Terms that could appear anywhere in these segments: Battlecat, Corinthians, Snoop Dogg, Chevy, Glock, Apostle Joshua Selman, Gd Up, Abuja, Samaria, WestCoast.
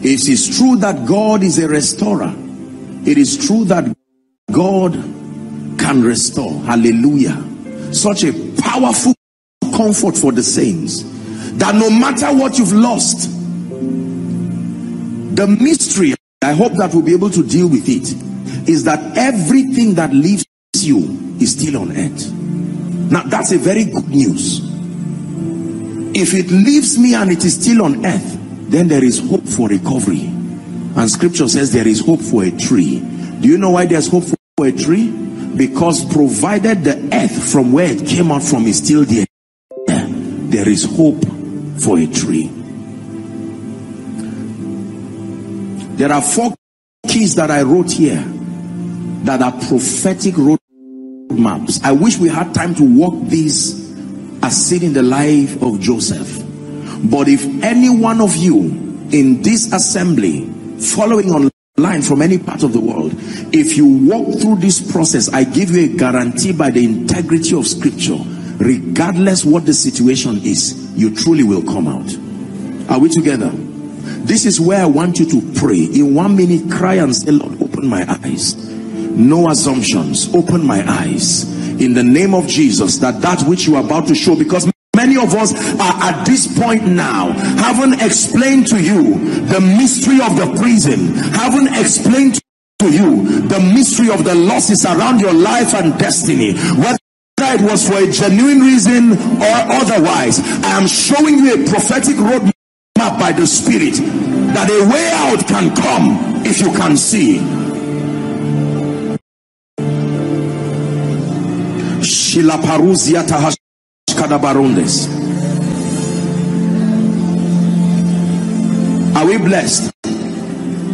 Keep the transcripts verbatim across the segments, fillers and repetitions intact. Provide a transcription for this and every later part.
It is true that God is a restorer. It is true that God can restore. Hallelujah. Such a powerful comfort for the saints, that no matter what you've lost, the mystery, I hope that we'll be able to deal with it, is that everything that leaves you is still on earth. Now that's a very good news. If it leaves me and it is still on earth, then there is hope for recovery. And scripture says there is hope for a tree. Do you know why there's hope for a tree? Because provided the earth from where it came out from is still there, there is hope for a tree. There are four keys that I wrote here that are prophetic road maps. I wish we had time to walk these as seen in the life of Joseph. But if any one of you in this assembly, following online from any part of the world, if you walk through this process, I give you a guarantee by the integrity of scripture, regardless what the situation is, you truly will come out. Are we together? This is where I want you to pray. In one minute, cry and say, Lord, open my eyes. No assumptions. Open my eyes. In the name of Jesus, that that which you are about to show, because many of us are at this point now, haven't explained to you the mystery of the prison, haven't explained to you the mystery of the losses around your life and destiny, whether it was for a genuine reason or otherwise. I am showing you a prophetic roadmap by the Spirit that a way out can come if you can see. Are we blessed?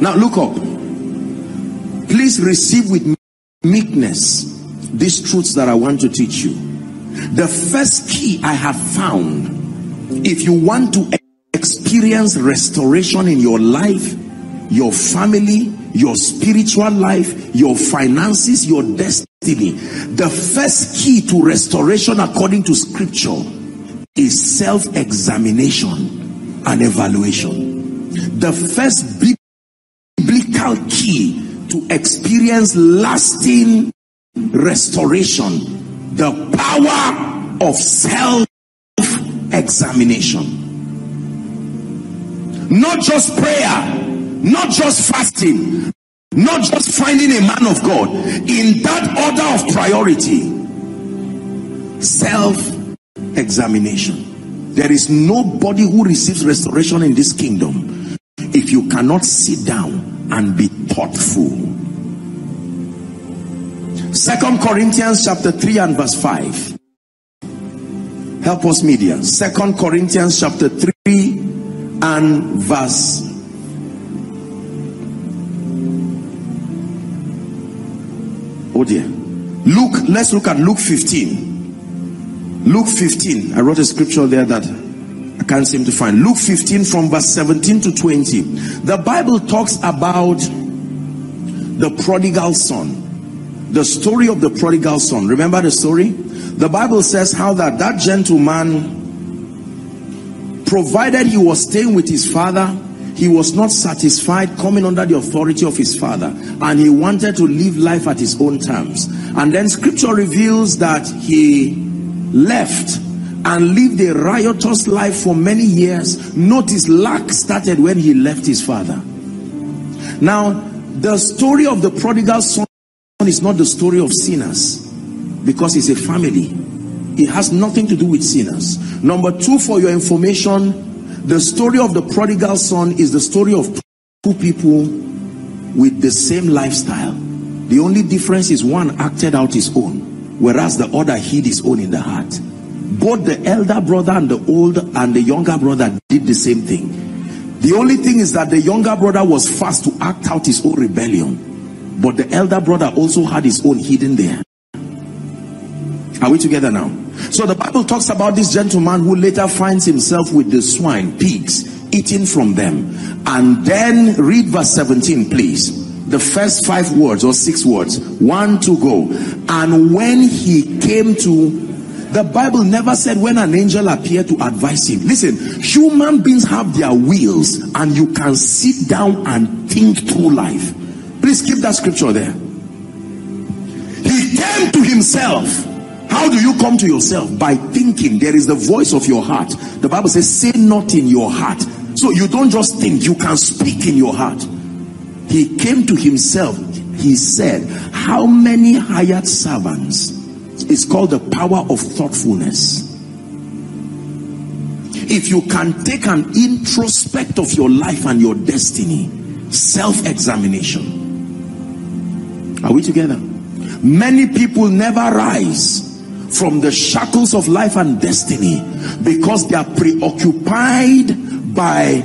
Now look up. Please receive with meekness these truths that I want to teach you. The first key I have found, if you want to experience restoration in your life, your family, your spiritual life, your finances, your destiny, the first key to restoration according to scripture is self-examination and evaluation. The first biblical key to experience lasting restoration, the power of self-examination. Not just prayer, not just fasting, not just finding a man of God, in that order of priority, self-examination. There is nobody who receives restoration in this kingdom if you cannot sit down and be thoughtful. Second Corinthians chapter three and verse five. Help us, media. Second Corinthians chapter three and verse oh dear. Luke, let's look at Luke fifteen. Luke fifteen. I wrote a scripture there that I can't seem to find. Luke fifteen from verse seventeen to twenty. The Bible talks about the prodigal son. The story of the prodigal son. Remember the story? The Bible says how that that gentleman, provided he was staying with his father, he was not satisfied coming under the authority of his father, and he wanted to live life at his own terms. And then scripture reveals that he left and lived a riotous life for many years. Notice, lack started when he left his father. Now, the story of the prodigal son is not the story of sinners, because it's a family. It has nothing to do with sinners. Number two, for your information, the story of the prodigal son is the story of two people with the same lifestyle. The only difference is one acted out his own, whereas the other hid his own in the heart. Both the elder brother and the older and the younger brother did the same thing. The only thing is that the younger brother was fast to act out his own rebellion, but the elder brother also had his own hidden there. Are we together now? So the Bible talks about this gentleman who later finds himself with the swine, pigs, eating from them. And then read verse seventeen, please. The first five words or six words. One to go. And when he came to, The Bible never said when an angel appeared to advise him. Listen, human beings have their wills, and you can sit down and think through life. Please keep that scripture there. He came to himself. How do you come to yourself? By thinking. There is the voice of your heart. The Bible says, say not in your heart. So you don't just think, you can speak in your heart. He came to himself. He said, how many hired servants? It's called the power of thoughtfulness. If you can take an introspect of your life and your destiny, self-examination. Are we together? Many people never rise from the shackles of life and destiny because they are preoccupied by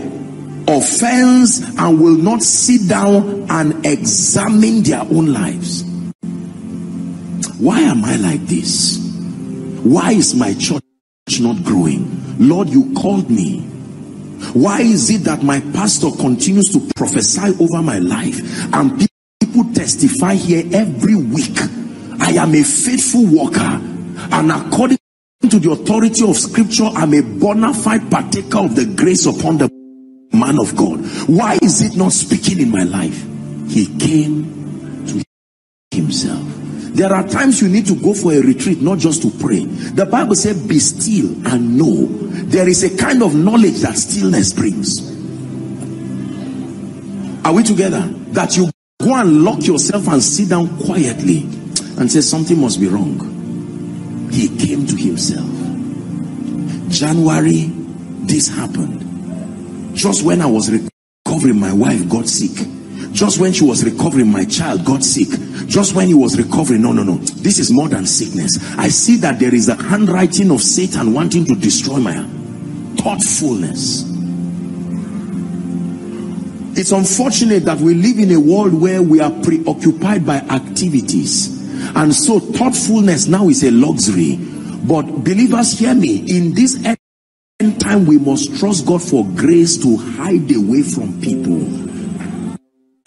offense and will not sit down and examine their own lives. Why am I like this? Why is my church not growing? Lord, you called me. Why is it that my pastor continues to prophesy over my life and people testify here every week? I am a faithful worker, and according to the authority of scripture, I'm a bona fide partaker of the grace upon the man of God. Why is it not speaking in my life? He came to himself. There are times you need to go for a retreat, not just to pray. The Bible said, be still and know. There is a kind of knowledge that stillness brings. Are we together? That you go and lock yourself and sit down quietly and say, something must be wrong. He came to himself. January, this happened. Just when I was recovering, my wife got sick. Just when she was recovering, my child got sick. Just when he was recovering, no, no, no. This is more than sickness. I see that there is a handwriting of Satan wanting to destroy my thoughtfulness. It's unfortunate that we live in a world where we are preoccupied by activities. And so thoughtfulness now is a luxury. But believers, hear me. In this end time, we must trust God for grace to hide away from people.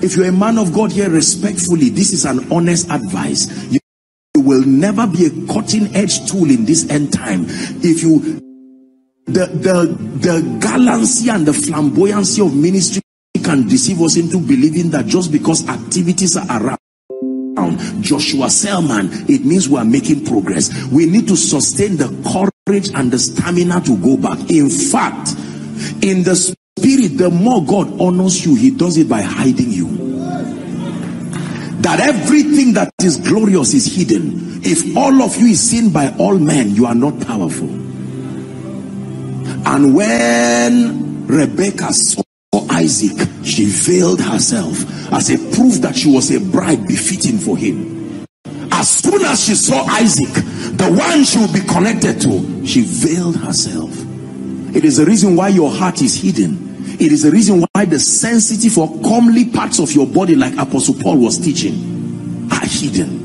If you're a man of God here, respectfully, this is an honest advice. You will never be a cutting edge tool in this end time. If you the the the gallancy and the flamboyancy of ministry can deceive us into believing that just because activities are around Joshua Selman, it means we are making progress. We need to sustain the courage and the stamina to go back. In fact, in the spirit, the more God honors you, he does it by hiding you. That everything that is glorious is hidden. If all of you is seen by all men, you are not powerful. And when Rebecca saw Isaac, she veiled herself as a proof that she was a bride befitting for him. As soon as she saw Isaac, the one she would be connected to, she veiled herself. It is the reason why your heart is hidden. It is the reason why the sensitive or comely parts of your body, like Apostle Paul was teaching, are hidden.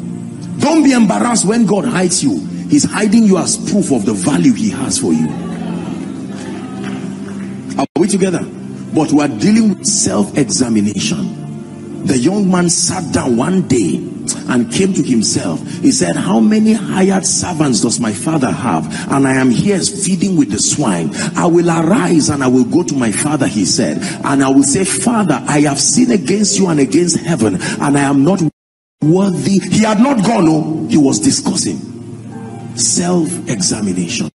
Don't be embarrassed when God hides you. He's hiding you as proof of the value he has for you. Are we together? But we are dealing with self-examination. The young man sat down one day and came to himself. He said, how many hired servants does my father have? And I am here feeding with the swine. I will arise and I will go to my father, he said. And I will say, Father, I have sinned against you and against heaven, and I am not worthy. He had not gone, no. He was discussing self-examination.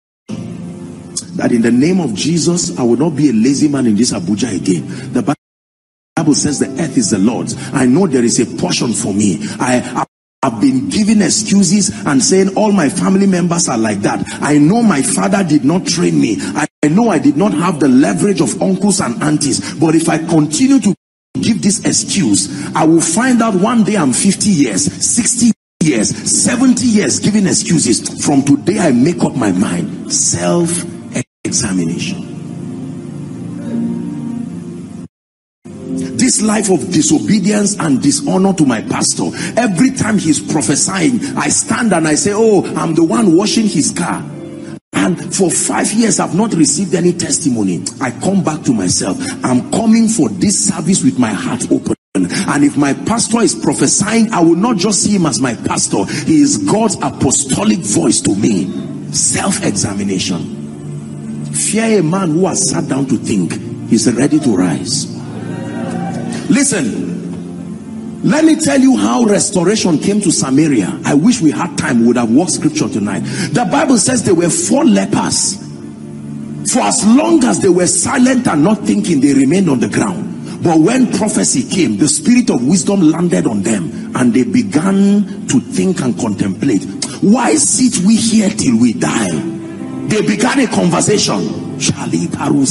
That in the name of Jesus, I will not be a lazy man in this Abuja again. The Bible says the earth is the Lord's. I know there is a portion for me. I have been giving excuses and saying all my family members are like that. I know my father did not train me. I know I did not have the leverage of uncles and aunties. But if I continue to give this excuse, I will find out one day I'm fifty years, sixty years. years, seventy years giving excuses. From today, I make up my mind. Self-examination. This life of disobedience and dishonor to my pastor, every time he's prophesying, I stand and I say, oh, I'm the one washing his car. And for five years, I've not received any testimony. I come back to myself. I'm coming for this service with my heart open. And if my pastor is prophesying, I will not just see him as my pastor. He is God's apostolic voice to me. Self-examination. Fear a man who has sat down to think. He's ready to rise. Listen, let me tell you how restoration came to Samaria. I wish we had time, we would have walked scripture tonight. The Bible says there were four lepers. For as long as they were silent and not thinking, they remained on the ground. But when prophecy came, the spirit of wisdom landed on them, and they began to think and contemplate. Why sit we here till we die? They began a conversation. Hmm.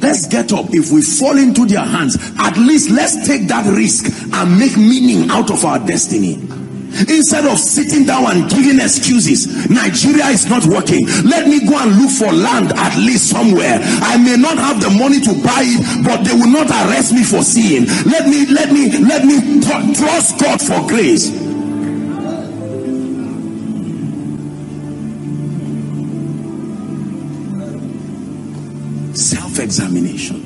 Let's get up. If we fall into their hands, at least let's take that risk and make meaning out of our destiny. Instead of sitting down and giving excuses, Nigeria is not working, let me go and look for land at least somewhere. I may not have the money to buy it, but they will not arrest me for seeing. Let me, let me, let me trust God for grace. Self-examination.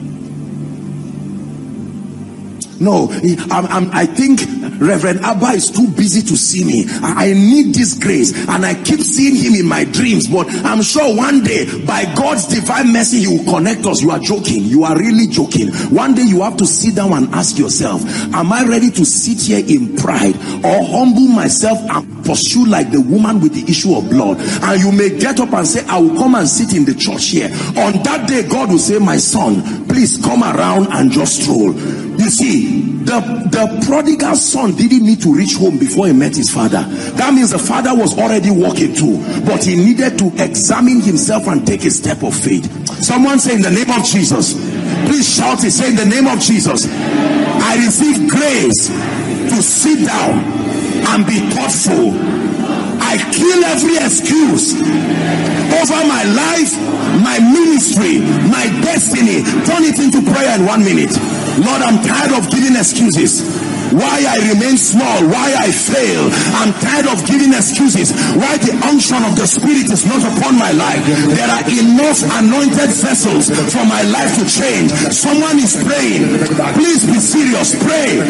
No, I'm, I'm, I think Reverend Abba is too busy to see me. I need this grace, and I keep seeing him in my dreams, but I'm sure one day by God's divine mercy he will connect us. You are joking. You are really joking. One day you have to sit down and ask yourself, am I ready to sit here in pride or humble myself and pursue like the woman with the issue of blood? And you may get up and say, I will come and sit in the church here. On that day God will say, my son, please come around and just stroll. You see, the, the prodigal son didn't need to reach home before he met his father. That means the father was already walking too, but he needed to examine himself and take a step of faith. Someone say, in the name of Jesus. Please shout it. Say, in the name of Jesus, I receive grace to sit down and be thoughtful. I kill every excuse over my life, my ministry, my destiny. Turn it into prayer in one minute. Lord, I'm tired of giving excuses why I remain small, why I fail. I'm tired of giving excuses why the unction of the Spirit is not upon my life. There are enough anointed vessels for my life to change. Someone is praying. Please be serious. Pray.